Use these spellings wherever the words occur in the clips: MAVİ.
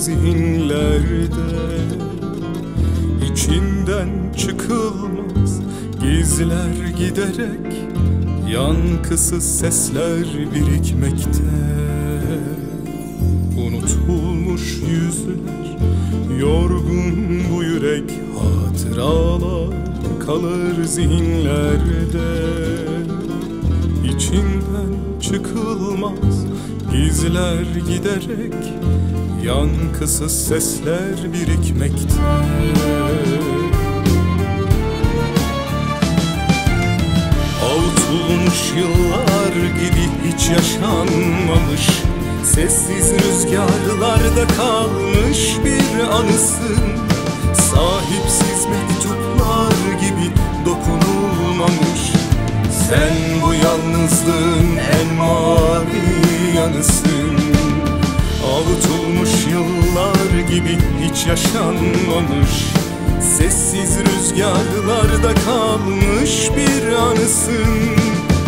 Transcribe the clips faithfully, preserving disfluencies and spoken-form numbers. zihinlerde içinden çıkılmaz gizler giderek yankısız sesler birikmekte. Unutulmuş yüzler, yorgun bu yürek, hatıralar kalır zihinlerde. İçinden çıkılmaz gizler giderek yankısız sesler birikmekte. Avutulmuş yıllar gibi hiç yaşanmamış, sessiz rüzgarlarda kalmış bir anısın. Sahipsiz mektuplar gibi dokunulmamış, sen bu yalnızlığın en mavi yanısın. Avutulmuş yıllar gibi hiç yaşanmamış, sessiz rüzgarlarda kalmış bir anısın.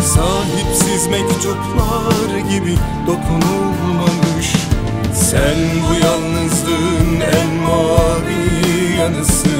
Sahipsiz mektuplar gibi dokunulmamış, sen bu yalnızlığın en mavi yanısın.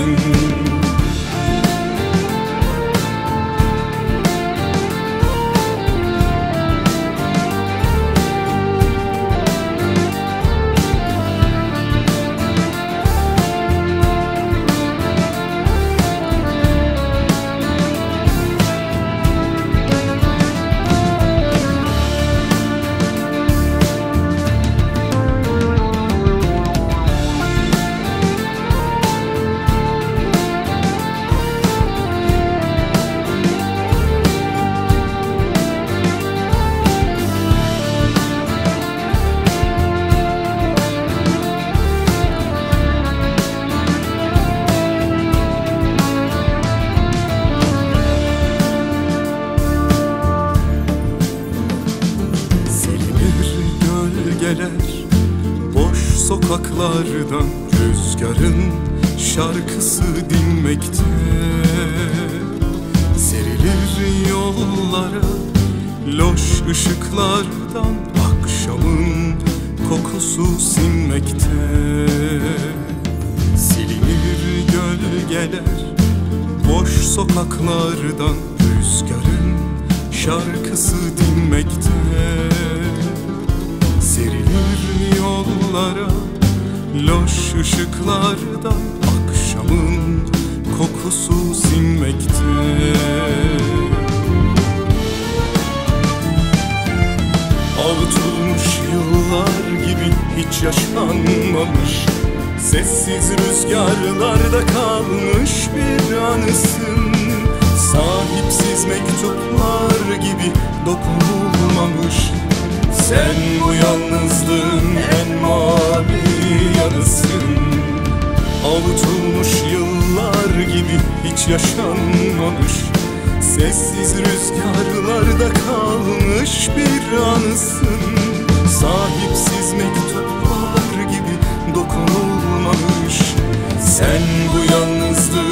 Boş sokaklardan rüzgarın şarkısı dinmekte. Serilir yollara loş ışıklardan akşamın kokusu sinmekte. Silinir gölgeler boş sokaklardan rüzgarın şarkısı dinmekte. Serilir yollara loş ışıklardan akşamın kokusu sinmekte. Avutulmuş yıllar gibi hiç yaşanmamış, sessiz rüzgarlarda kalmış bir anısın. Sahipsiz mektuplar gibi dokunulmamış, sen bu yalnızlığın en mavi yanısın. Avutulmuş yıllar gibi hiç yaşanmamış, sessiz rüzgarlarda kalmış bir anısın. Sahipsiz mektuplar gibi dokunulmamış, sen bu yalnızlığın